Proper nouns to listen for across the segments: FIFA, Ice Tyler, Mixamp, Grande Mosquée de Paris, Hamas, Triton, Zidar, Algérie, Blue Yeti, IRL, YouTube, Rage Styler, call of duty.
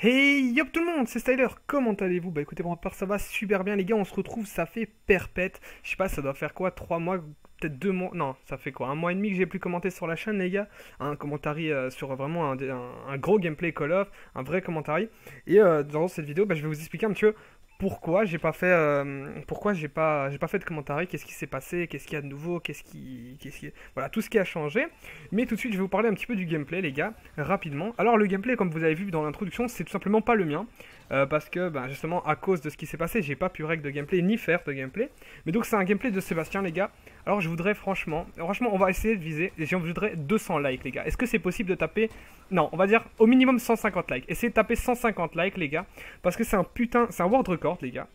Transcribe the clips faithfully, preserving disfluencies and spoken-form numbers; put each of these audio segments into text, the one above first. Hey yop tout le monde, c'est Tyler, comment allez-vous? Bah écoutez, bon, à part ça va super bien les gars, on se retrouve, ça fait perpète. Je sais pas, ça doit faire quoi, trois mois, peut-être deux mois, non, ça fait quoi, un mois et demi que j'ai plus commenté sur la chaîne les gars. Un commentary euh, sur vraiment un, un, un gros gameplay Call of, un vrai commentary. Et euh, dans cette vidéo, bah, je vais vous expliquer un petit peu pourquoi j'ai pas fait, euh, pourquoi j'ai pas, j'ai pas fait de commentary, qu'est-ce qui s'est passé, qu'est-ce qu'il y a de nouveau, qu'est-ce qui, qu'est-ce qui, voilà, tout ce qui a changé. Mais tout de suite, je vais vous parler un petit peu du gameplay, les gars, rapidement. Alors le gameplay, comme vous avez vu dans l'introduction, c'est tout simplement pas le mien, euh, parce que, bah, justement, à cause de ce qui s'est passé, j'ai pas pu règle de gameplay ni faire de gameplay. Mais donc c'est un gameplay de Sébastien, les gars. Alors je voudrais franchement, franchement, on va essayer de viser, et j'en voudrais deux cents likes, les gars. Est-ce que c'est possible de taper, non, on va dire au minimum cent cinquante likes. Essayez de taper cent cinquante likes, les gars, parce que c'est un putain, c'est un world record. Les gars,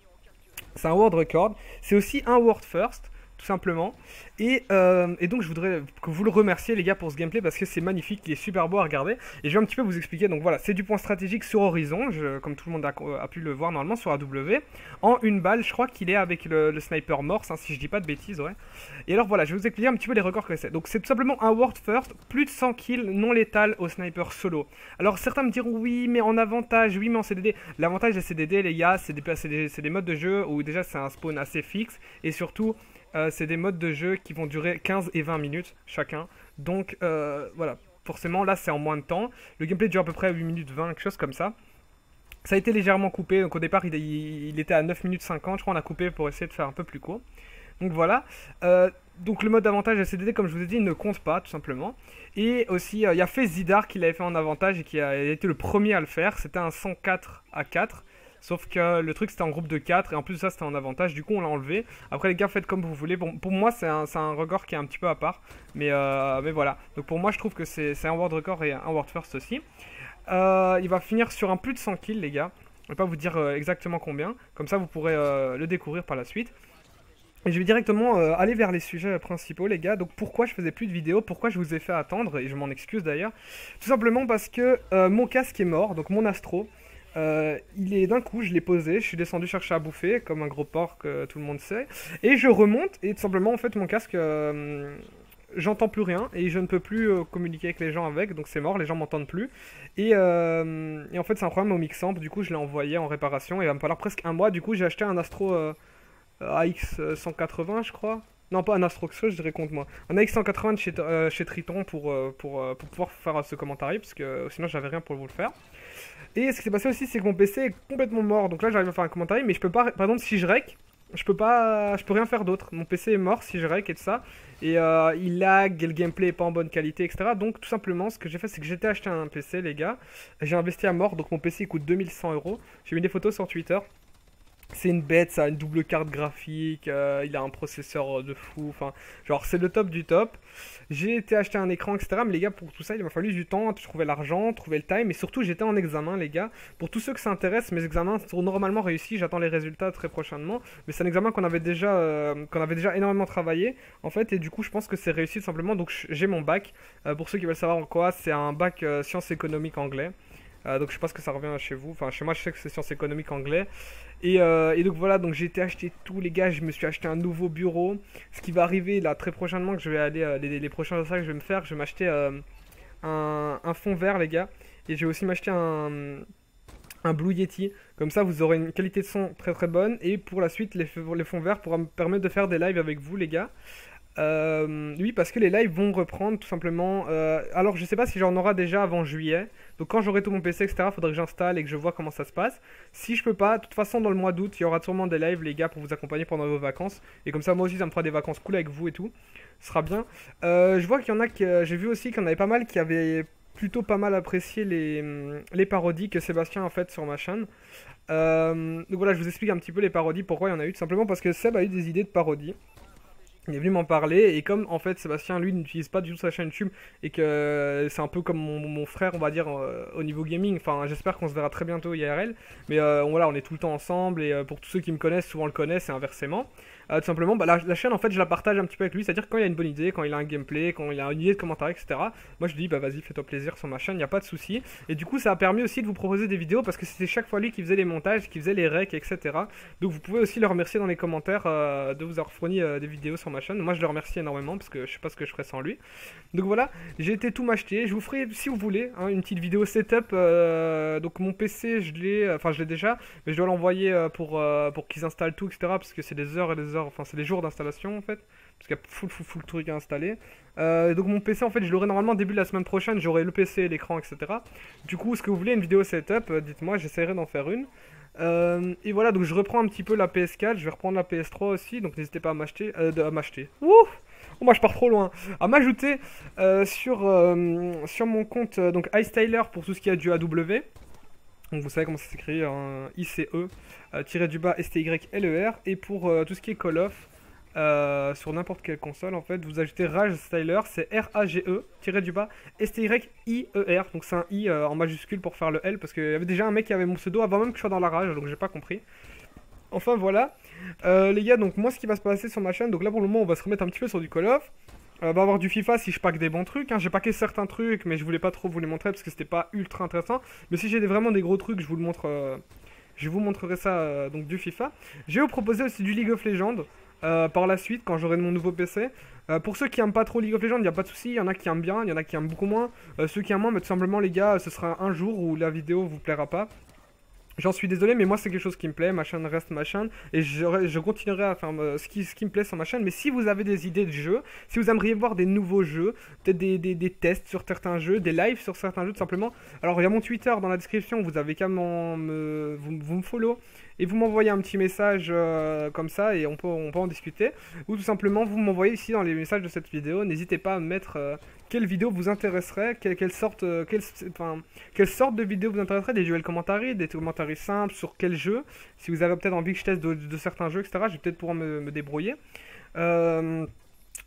c'est un world record, c'est aussi un world first tout simplement, et, euh, et donc je voudrais que vous le remerciez les gars pour ce gameplay parce que c'est magnifique, il est super beau à regarder et je vais un petit peu vous expliquer. Donc voilà, c'est du point stratégique sur Horizon, je, comme tout le monde a, a pu le voir normalement sur A W, en une balle, je crois qu'il est avec le, le sniper morse, hein, si je dis pas de bêtises, ouais. Et alors voilà, je vais vous expliquer un petit peu les records que c'est. Donc c'est tout simplement un world first, plus de cent kills non létales au sniper solo. Alors certains me diront oui mais en avantage, oui mais en C D D. L'avantage des C D D les gars, c'est des, des, des modes de jeu où déjà c'est un spawn assez fixe et surtout Euh, c'est des modes de jeu qui vont durer quinze et vingt minutes chacun. Donc euh, voilà, forcément là c'est en moins de temps. Le gameplay dure à peu près huit minutes vingt, quelque chose comme ça. Ça a été légèrement coupé, donc au départ il, il était à neuf minutes cinquante, je crois on a coupé pour essayer de faire un peu plus court. Donc voilà, euh, donc le mode avantage de C D D comme je vous ai dit ne compte pas tout simplement. Et aussi il euh, y a fait Zidar qui l'avait fait en avantage et qui a été le premier à le faire, c'était un cent quatre à quatre. Sauf que le truc c'était en groupe de quatre et en plus ça c'était en avantage, du coup on l'a enlevé. Après les gars faites comme vous voulez, bon, pour moi c'est un, un record qui est un petit peu à part. Mais, euh, mais voilà, donc pour moi je trouve que c'est un world record et un world first aussi. euh, Il va finir sur un plus de cent kills les gars, je ne vais pas vous dire euh, exactement combien. Comme ça vous pourrez euh, le découvrir par la suite. Et je vais directement euh, aller vers les sujets principaux les gars. Donc pourquoi je faisais plus de vidéos, pourquoi je vous ai fait attendre, et je m'en excuse d'ailleurs. Tout simplement parce que euh, mon casque est mort, donc mon Astro. Euh, il est d'un coup, je l'ai posé, je suis descendu chercher à bouffer comme un gros porc, euh, tout le monde sait. Et je remonte et tout simplement en fait mon casque, euh, j'entends plus rien et je ne peux plus euh, communiquer avec les gens avec, donc c'est mort, les gens m'entendent plus. Et, euh, et en fait c'est un problème au mixamp, du coup je l'ai envoyé en réparation et il va me falloir presque un mois. Du coup j'ai acheté un Astro euh, A X cent quatre-vingts je crois. Non, pas un Astro, je dirais contre moi. Un A X cent quatre-vingts de chez, euh, chez Triton pour, euh, pour, euh, pour pouvoir faire ce commentary, parce que sinon j'avais rien pour vous le faire. Et ce qui s'est passé aussi, c'est que mon P C est complètement mort. Donc là, j'arrive à faire un commentary, mais je peux pas. Par exemple, si je rec, je peux pas. Je peux rien faire d'autre. Mon P C est mort si je rec et tout ça. Et euh, il lag, le gameplay est pas en bonne qualité, et cetera. Donc tout simplement, ce que j'ai fait, c'est que j'étais acheté un P C, les gars. J'ai investi à mort, donc mon P C il coûte deux mille cent euros. J'ai mis des photos sur Twitter. C'est une bête, ça a une double carte graphique, euh, il a un processeur de fou, enfin, genre c'est le top du top. J'ai été acheter un écran, et cetera. Mais les gars, pour tout ça, il m'a fallu du temps, trouver l'argent, trouver le time, et surtout j'étais en examen, les gars. Pour tous ceux que ça intéresse, mes examens sont normalement réussis, j'attends les résultats très prochainement. Mais c'est un examen qu'on avait déjà, euh, qu'on avait déjà énormément travaillé, en fait, et du coup je pense que c'est réussi tout simplement. Donc j'ai mon bac, euh, pour ceux qui veulent savoir en quoi, c'est un bac euh, sciences économiques anglais. Euh, donc je pense que ça revient chez vous, enfin chez moi je sais que c'est sciences économiques anglais. Et, euh, et donc voilà, donc j'ai été acheté tout les gars, je me suis acheté un nouveau bureau. Ce qui va arriver là très prochainement, que je vais aller, euh, les, les prochains achats que je vais me faire, je vais m'acheter euh, un, un fond vert les gars. Et je vais aussi m'acheter un, un Blue Yeti, comme ça vous aurez une qualité de son très très bonne. Et pour la suite, les, les fonds verts pourront me permettre de faire des lives avec vous les gars. Euh, oui, parce que les lives vont reprendre tout simplement. euh, Alors je sais pas si j'en aurai déjà avant juillet. Donc quand j'aurai tout mon P C etc, faudrait que j'installe et que je vois comment ça se passe. Si je peux pas, de toute façon dans le mois d'août il y aura sûrement des lives les gars pour vous accompagner pendant vos vacances. Et comme ça moi aussi ça me fera des vacances cool avec vous et tout. Ce sera bien. euh, Je vois qu'il y en a que euh, j'ai vu aussi qu'il y en avait pas mal qui avaient plutôt pas mal apprécié les, les parodies que Sébastien a faites sur ma chaîne. euh, Donc voilà, je vous explique un petit peu les parodies, pourquoi il y en a eu. Tout simplement parce que Seb a eu des idées de parodies. Il est venu m'en parler et comme en fait Sébastien lui n'utilise pas du tout sa chaîne YouTube et que c'est un peu comme mon, mon frère on va dire euh, au niveau gaming, enfin j'espère qu'on se verra très bientôt I R L, mais euh, voilà on est tout le temps ensemble et euh, pour tous ceux qui me connaissent souvent le connaissent et inversement. Euh, tout simplement, bah, la, la chaîne en fait je la partage un petit peu avec lui, c'est-à-dire quand il a une bonne idée, quand il a un gameplay, quand il a une idée de commentaire, et cetera. Moi je lui dis bah vas-y fais-toi plaisir sur ma chaîne, il n'y a pas de souci. Et du coup ça a permis aussi de vous proposer des vidéos parce que c'était chaque fois lui qui faisait les montages, qui faisait les recs, et cetera. Donc vous pouvez aussi le remercier dans les commentaires euh, de vous avoir fourni euh, des vidéos sur ma chaîne. Moi je le remercie énormément parce que je sais pas ce que je ferais sans lui. Donc voilà, j'ai été tout m'acheter, je vous ferai si vous voulez hein, une petite vidéo setup. Euh, donc mon P C je l'ai, enfin je l'ai déjà, mais je dois l'envoyer euh, pour, euh, pour qu'ils installent tout, et cetera. Parce que c'est des heures et des heures, enfin c'est des jours d'installation en fait, parce qu'il y a full full full truc à installer. Euh, donc mon P C en fait je l'aurai normalement début de la semaine prochaine, j'aurai le P C, l'écran, etc. Du coup ce que vous voulez, une vidéo setup, dites-moi, j'essaierai d'en faire une. Euh, et voilà, donc je reprends un petit peu la P S quatre, je vais reprendre la P S trois aussi, donc n'hésitez pas à m'acheter, euh, à m'acheter, ouh, oh, moi je pars trop loin, à m'ajouter euh, sur, euh, sur mon compte, euh, donc Ice Tyler pour tout ce qui a du A W. Donc vous savez comment ça s'écrit, hein, I C E, tiré du bas S T Y L E R. Et pour euh, tout ce qui est Call of, euh, sur n'importe quelle console en fait, vous ajoutez Rage Styler, c'est R A G E, tiré du bas S T Y I E R. Donc c'est un I euh, en majuscule pour faire le L, parce qu'il y avait déjà un mec qui avait mon pseudo avant même que je sois dans la rage, donc j'ai pas compris. Enfin voilà, euh, les gars, donc moi ce qui va se passer sur ma chaîne, donc là pour le moment on va se remettre un petit peu sur du Call of. On va avoir du FIFA si je pack des bons trucs, hein. J'ai packé certains trucs mais je voulais pas trop vous les montrer parce que c'était pas ultra intéressant. Mais si j'ai vraiment des gros trucs, je vous le montre, euh, je vous montrerai ça, euh, donc du FIFA. Je vais vous proposer aussi du League of Legends euh, par la suite quand j'aurai mon nouveau P C. Euh, pour ceux qui aiment pas trop League of Legends, il n'y a pas de souci, il y en a qui aiment bien, il y en a qui aiment beaucoup moins. Euh, ceux qui aiment moins, mais tout simplement les gars, ce sera un jour où la vidéo vous plaira pas. J'en suis désolé, mais moi c'est quelque chose qui me plaît, ma chaîne reste ma chaîne, et je, je continuerai à faire euh, ce, qui, ce qui me plaît sur ma chaîne. Mais si vous avez des idées de jeux, si vous aimeriez voir des nouveaux jeux, peut-être des, des, des tests sur certains jeux, des lives sur certains jeux tout simplement, alors il y a mon Twitter dans la description, vous avez qu'à me, vous, vous me follow, et vous m'envoyez un petit message euh, comme ça, et on peut, on peut en discuter, ou tout simplement vous m'envoyez ici dans les messages de cette vidéo, n'hésitez pas à me mettre... Euh, quelle vidéo vous intéresserait, quelle, quelle, sorte, quelle, enfin, quelle sorte de vidéo vous intéresserait, des duels commentaires, des commentaires simples, sur quel jeu, si vous avez peut-être envie que je teste de, de certains jeux, et cetera. Je vais peut-être pouvoir me, me débrouiller euh,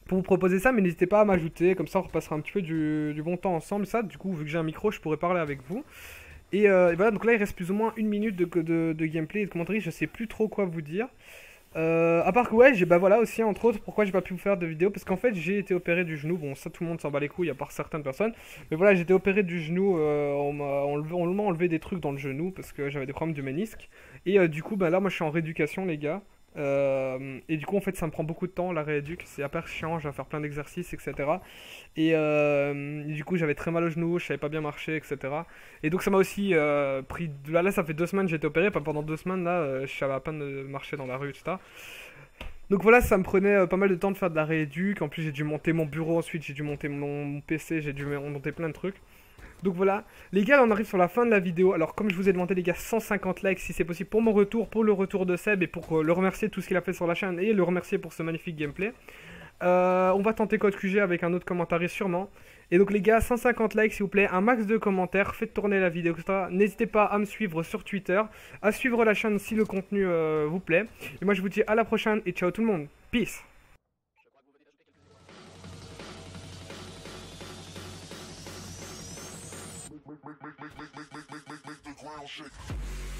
pour vous proposer ça, mais n'hésitez pas à m'ajouter, comme ça on repassera un petit peu du, du bon temps ensemble. Ça, du coup, vu que j'ai un micro, je pourrais parler avec vous. Et, euh, et voilà, donc là, il reste plus ou moins une minute de, de, de gameplay et de commentaires, je sais plus trop quoi vous dire. Euh, à part que ouais, bah voilà aussi entre autres pourquoi j'ai pas pu vous faire de vidéo, parce qu'en fait j'ai été opéré du genou, bon ça tout le monde s'en bat les couilles à part certaines personnes, mais voilà j'ai été opéré du genou, euh, on m'a on enlevé des trucs dans le genou parce que j'avais des problèmes de ménisque, et euh, du coup bah là moi je suis en rééducation les gars, euh, et du coup en fait ça me prend beaucoup de temps la rééduque, c'est hyper chiant, je vais faire plein d'exercices etc, et euh, du coup j'avais très mal au genou, je savais pas bien marcher etc, et donc ça m'a aussi euh, pris, là, là ça fait deux semaines j'ai été opéré, pendant deux semaines là euh, je savais à peine de marcher dans la rue etc, donc voilà ça me prenait euh, pas mal de temps de faire de la rééduque, en plus j'ai dû monter mon bureau, ensuite j'ai dû monter mon, mon P C, j'ai dû monter plein de trucs. Donc voilà, les gars, on arrive sur la fin de la vidéo. Alors comme je vous ai demandé les gars, cent cinquante likes si c'est possible pour mon retour, pour le retour de Seb, et pour euh, le remercier de tout ce qu'il a fait sur la chaîne, et le remercier pour ce magnifique gameplay. Euh, on va tenter code Q G avec un autre commentaire sûrement. Et donc les gars, cent cinquante likes s'il vous plaît, un max de commentaires, faites tourner la vidéo et cetera. N'hésitez pas à me suivre sur Twitter, à suivre la chaîne si le contenu euh, vous plaît. Et moi je vous dis à la prochaine et ciao tout le monde, peace. Make, make, make, make, make, make, make, make, make, make the ground shake.